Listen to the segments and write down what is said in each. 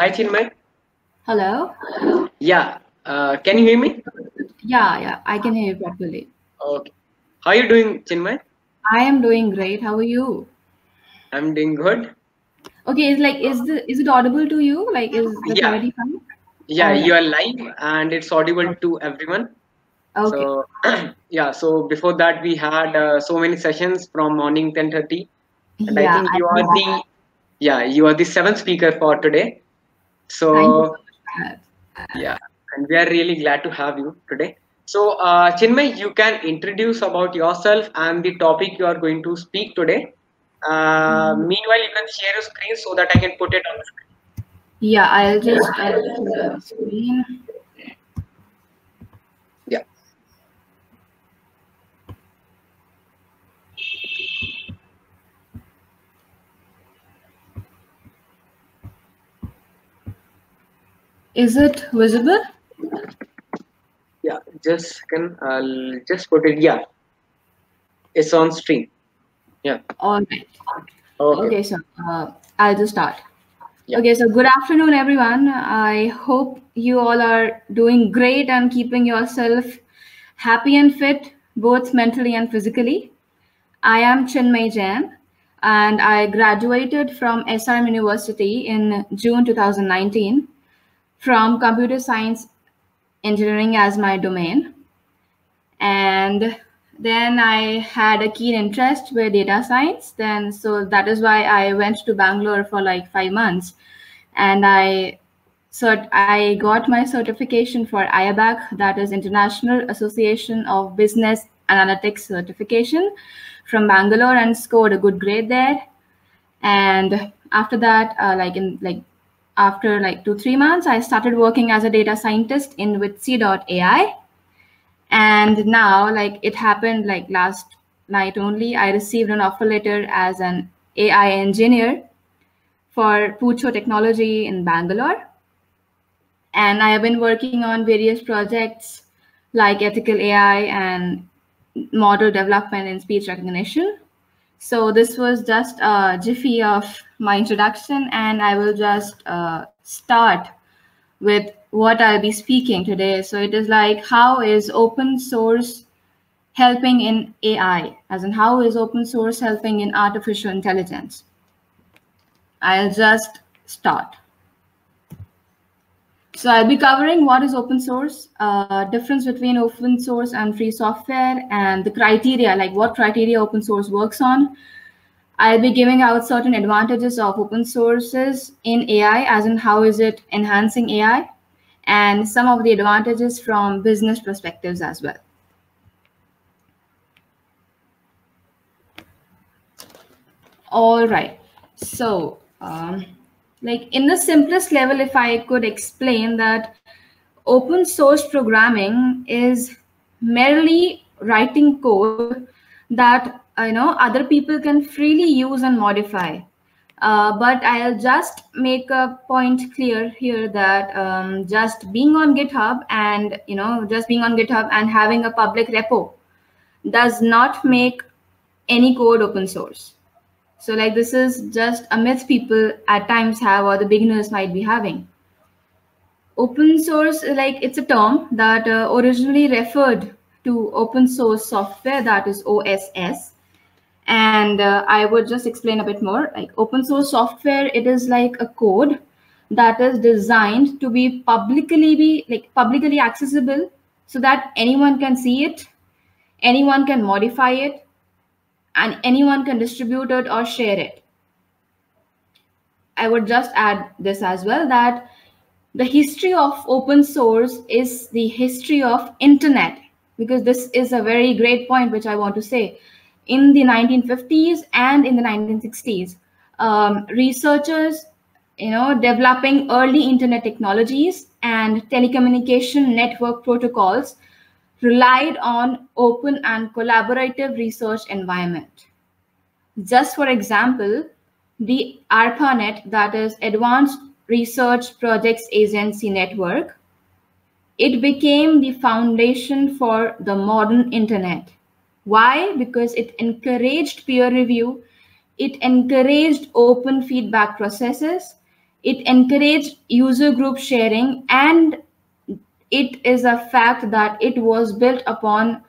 Hi, Chinmaye. Hello. Yeah. Can you hear me? Yeah. I can hear you properly. Okay. How are you doing, Chinmaye? I am doing great. How are you? I'm doing good. Okay. Is it audible to you? Is the quality fine? Yeah, you are live and it's audible to everyone. Okay. So, yeah. So before that, we had so many sessions from morning 10:30, and I think you are the seventh speaker for today. So yeah, and we are really glad to have you today. So Chinmaye, you can introduce about yourself and the topic you are going to speak today. Meanwhile, you can share your screen so that I can put it on the screen. Yeah, I'll just share the screen. Yeah. Is it visible? Yeah, I'll just put it. Yeah, it's on stream. Yeah. All right. Okay, so I'll just start. Yeah. Okay, so good afternoon, everyone. I hope you all are doing great and keeping yourself happy and fit, both mentally and physically. I am Chinmaye Jain, and I graduated from SRM University in June 2019. From computer science engineering as my domain. And then I had a keen interest with data science. So that is why I went to Bangalore for like 5 months. And I got my certification for IABAC, that is International Association of Business Analytics Certification from Bangalore, and scored a good grade there. And after that, after like 2-3 months, I started working as a data scientist in Witsy.ai. And now, it happened last night only, I received an offer letter as an AI engineer for Pucho Technology in Bangalore. And I have been working on various projects like ethical AI and model development in speech recognition. So this was just a jiffy of my introduction, and I will just start with what I'll be speaking today. So it is how is open source helping in AI, as in how is open source helping in artificial intelligence? I'll just start. So I'll be covering what is open source, difference between open source and free software, and the criteria, what criteria open source works on. I'll be giving out certain advantages of open sources in AI, as in how is it enhancing AI, and some of the advantages from business perspectives as well. All right. So, in the simplest level, if I could explain that open source programming is merely writing code that other people can freely use and modify. But I'll just make a point clear here that just being on GitHub and having a public repo does not make any code open source. So this is just a myth people at times have, or the beginners might be having. Open source, it's a term that originally referred to open source software, that is OSS. And I would just explain a bit more. Open source software, it is a code that is designed to be publicly accessible so that anyone can see it, anyone can modify it, and anyone can distribute it or share it. I would just add this as well, that the history of open source is the history of internet, because this is a very great point which I want to say. In the 1950s and in the 1960s, researchers, developing early internet technologies and telecommunication network protocols relied on open and collaborative research environment. Just for example, the ARPANET, that is Advanced Research Projects Agency Network, it became the foundation for the modern internet. Why? Because it encouraged peer review, it encouraged open feedback processes, It encouraged user group sharing, and it is a fact that it was built upon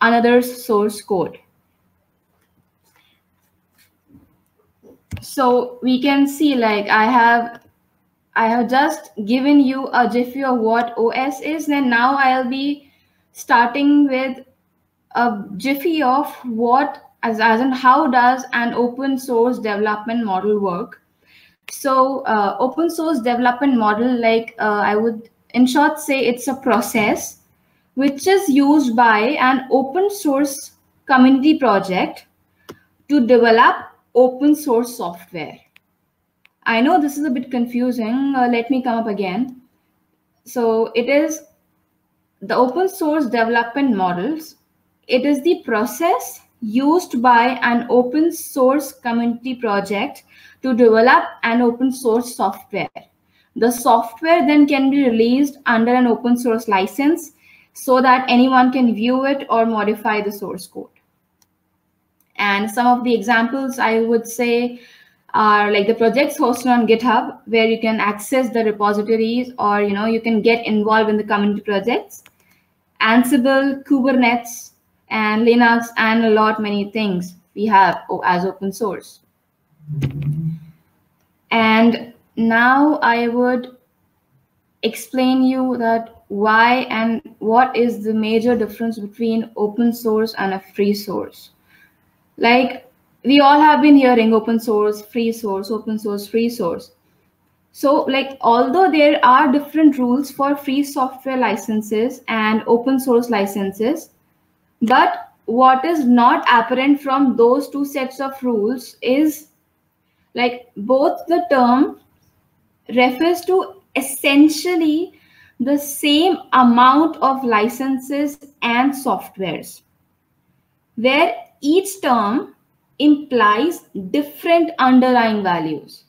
another source code. So we can see, like, I have just given you a jiffy of what OS is, and now I'll be starting with a jiffy of what, as in how does an open source development model work. So open source development model, like I would in short say it's a process which is used by an open source community project to develop open source software. I know this is a bit confusing. Let me come up again. So it is the open source development models. It is the process used by an open source community project to develop an open source software. The software then can be released under an open source license so that anyone can view it or modify the source code. And some of the examples I would say are like the projects hosted on GitHub, where you can access the repositories, or you can get involved in the community projects. Ansible, Kubernetes, and Linux, and a lot many things we have as open source. And now I would explain you that why and what is the major difference between open source and a free source. Like, we all have been hearing open source, free source, open source, free source. So like, although there are different rules for free software licenses and open source licenses, but what is not apparent from those two sets of rules is, like, both the term refers to essentially the same amount of licenses and softwares, where each term implies different underlying values.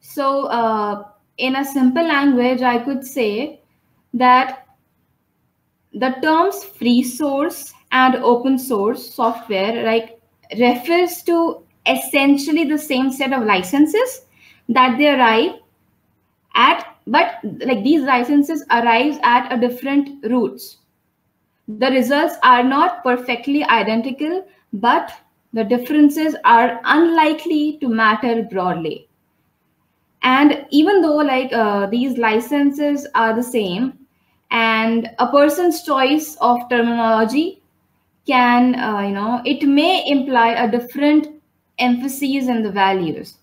So in a simple language, I could say that the terms free source and open source software, like, refers to essentially the same set of licenses that they arrive at, but like these licenses arrive at a different routes. The results are not perfectly identical, but the differences are unlikely to matter broadly. And even though like these licenses are the same, and a person's choice of terminology can, it may imply a different emphasis in the values.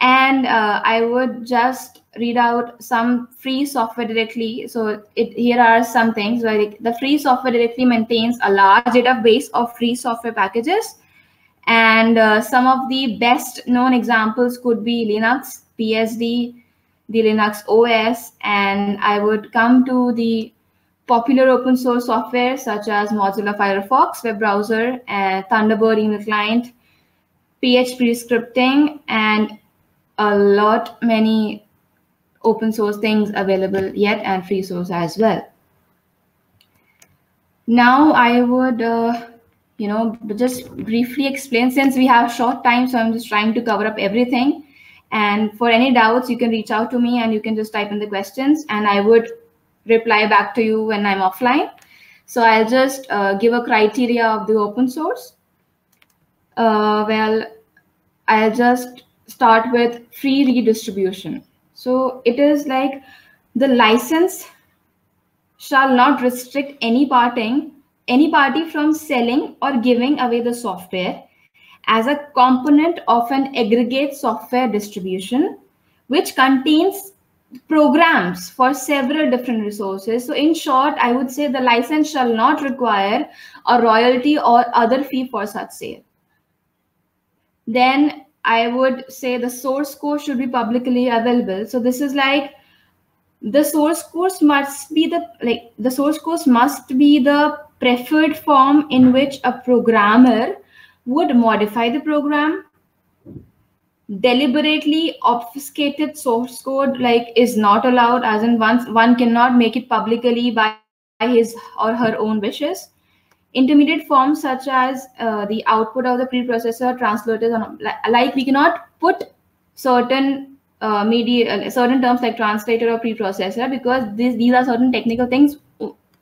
And I would just read out some free software directly. So here are some things. Like, the free software directly maintains a large database of free software packages. And some of the best known examples could be Linux, BSD, the Linux OS. And I would come to the popular open source software such as Mozilla Firefox web browser, Thunderbird email client, PHP scripting, and a lot many open source things available yet, and free source as well. Now I would, just briefly explain, since we have short time, so I'm just trying to cover up everything. And for any doubts, you can reach out to me and you can just type in the questions and I would reply back to you when I'm offline. So I'll just give a criteria of the open source. Well, I'll just start with free redistribution. So it is like the license shall not restrict any party from selling or giving away the software as a component of an aggregate software distribution, which contains programs for several different resources. So in short, I would say the license shall not require a royalty or other fee for such sale. Then I would say the source code should be publicly available. So this is like the source code must be the preferred form in which a programmer would modify the program. Deliberately obfuscated source code is not allowed, as in one cannot make it publicly by his or her own wishes. Intermediate forms such as the output of the preprocessor, translators, we cannot put certain media, certain terms like translator or preprocessor, because these are certain technical things,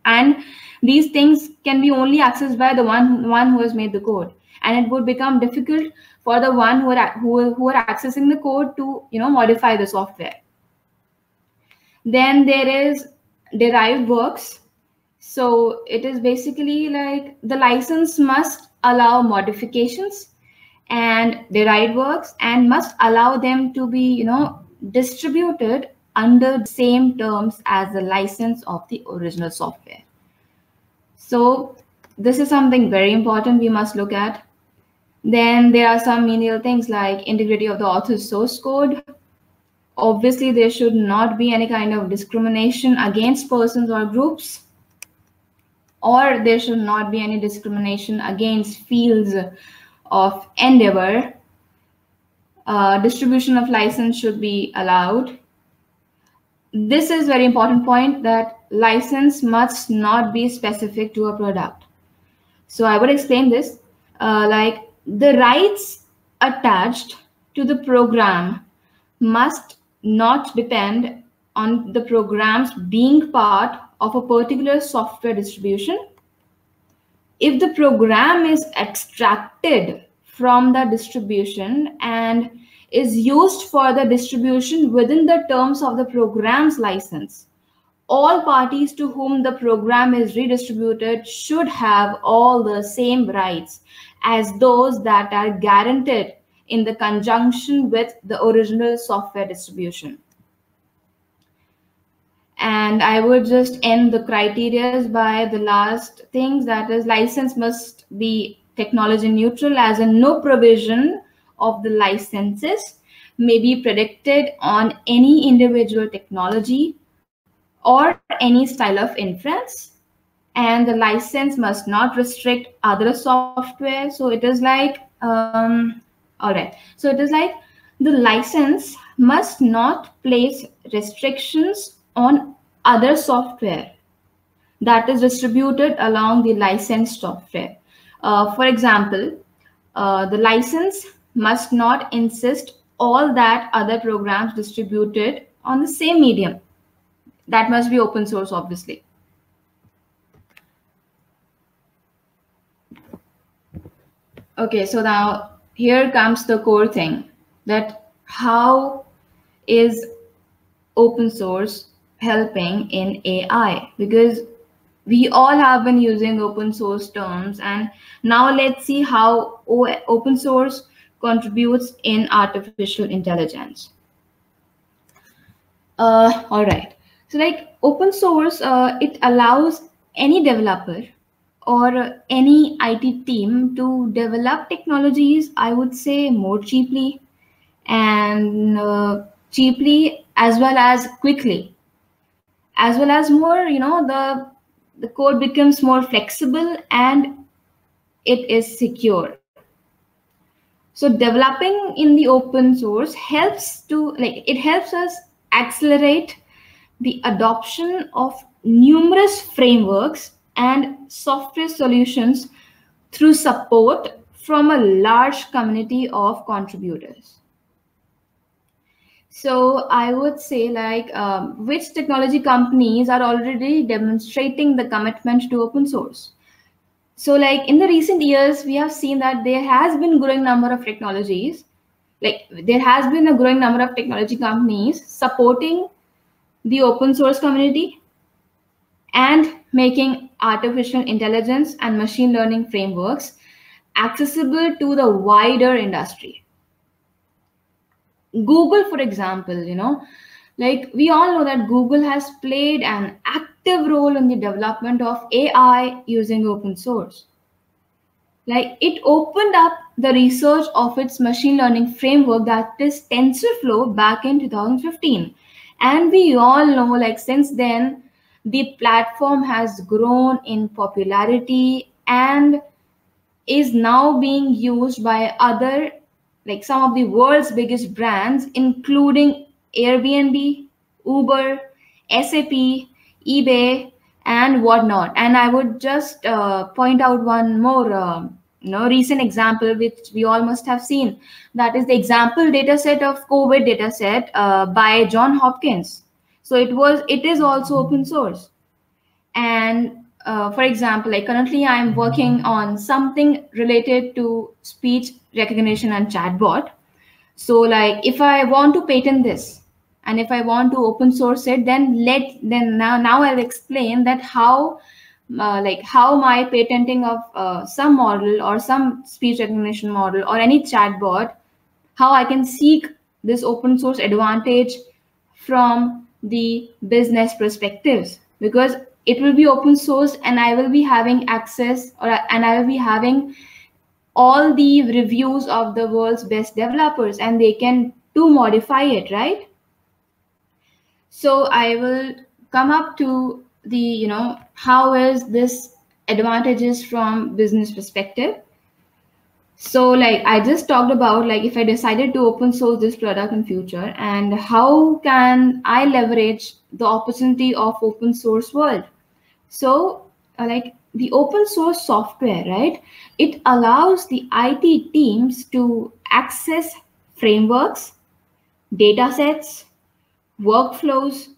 and these things can be only accessed by the one who has made the code, and it would become difficult for the one who are accessing the code to, you know, modify the software. Then there is derived works. So it is basically like the license must allow modifications and derived works, and must allow them to be, you know, distributed under the same terms as the license of the original software. So this is something very important we must look at. Then there are some menial things like integrity of the author's source code. Obviously, there should not be any kind of discrimination against persons or groups, or there should not be any discrimination against fields of endeavor. Distribution of license should be allowed. This is very important point, that license must not be specific to a product. So I would explain this like the rights attached to the program must not depend on the programs being part of a particular software distribution. If the program is extracted from the distribution and is used for the distribution within the terms of the program's license, all parties to whom the program is redistributed should have all the same rights as those that are guaranteed in the conjunction with the original software distribution. And I would just end the criterias by the last things, that is, license must be technology neutral, as in no provision of the licenses may be predicted on any individual technology or any style of inference, and the license must not restrict other software. So it is like the license must not place restrictions on other software that is distributed along the licensed software. For example, the license must not insist all that other programs distributed on the same medium. That must be open source, obviously. Okay, so now here comes the core thing, that how is open source helping in AI, because we all have been using open source terms, and now let's see how open source contributes in artificial intelligence. All right, so like open source, it allows any developer or any IT team to develop technologies, I would say, more cheaply and cheaply, as well as quickly, as well as more, you know, the code becomes more flexible and it is secure. So developing in the open source helps to, like, it helps us accelerate the adoption of numerous frameworks and software solutions through support from a large community of contributors. So I would say, like, which technology companies are already demonstrating the commitment to open source? So like in the recent years, we have seen that there has been growing number of technologies, like there has been a growing number of technology companies supporting the open source community and making artificial intelligence and machine learning frameworks accessible to the wider industry. Google, for example, you know, like we all know that Google has played an active role in the development of AI using open source. Like it opened up the research of its machine learning framework, that is TensorFlow, back in 2015. And we all know, like since then, the platform has grown in popularity and is now being used by other, like some of the world's biggest brands, including Airbnb, Uber, SAP, eBay, and whatnot. And I would just point out one more recent example which we all must have seen, that is the example dataset of COVID dataset by John Hopkins. So it is also open source. And for example, like currently I am working on something related to speech recognition and chatbot. So like if I want to patent this and if I want to open source it, then now I'll explain that how my patenting of some model or some speech recognition model or any chatbot, how I can seek this open source advantage from the business perspectives, because it will be open source and I will be having access and I will be having all the reviews of the world's best developers and they can do modify it, right? So I will come up to the, how is this advantages from business perspective? So like I just talked about like if I decided to open source this product in future and how can I leverage the opportunity of open source world? So like the open source software, right? It allows the IT teams to access frameworks, datasets, workflows,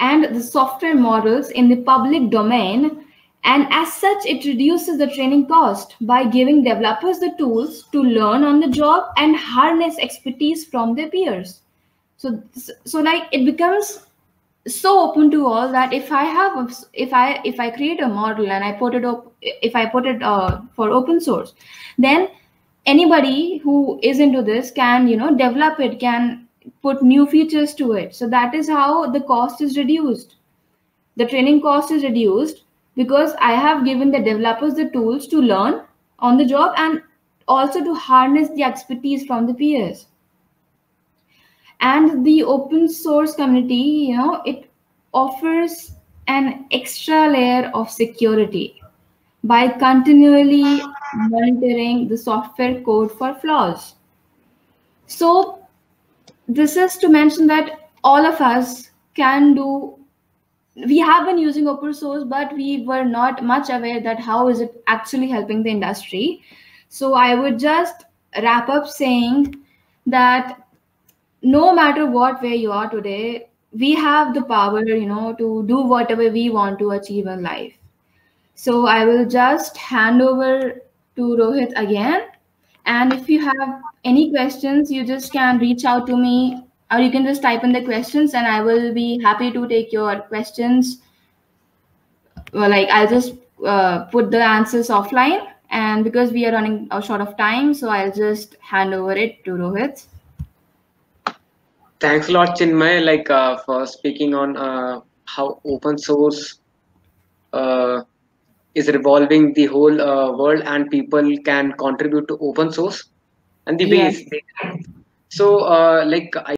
and the software models in the public domain. And as such, it reduces the training cost by giving developers the tools to learn on the job and harness expertise from their peers. So like it becomes so open to all that if I create a model and I put it up, for open source, then anybody who is into this can, develop it, can put new features to it. So that is how the cost is reduced. The training cost is reduced because I have given the developers the tools to learn on the job and also to harness the expertise from the peers. And the open source community, it offers an extra layer of security by continually monitoring the software code for flaws. So this is to mention that all of us can do, we have been using open source, but we were not much aware that how is it actually helping the industry. So I would just wrap up saying that no matter what way you are today, we have the power, to do whatever we want to achieve in life. So I will just hand over to Rohit again. And if you have any questions, you just can reach out to me or you can just type in the questions and I will be happy to take your questions. Well, like I'll just put the answers offline, and because we are running short of time, so I'll just hand over it to Rohit. Thanks a lot, Chinmaye, for speaking on how open source is revolving the whole world and people can contribute to open source and the ways. So, I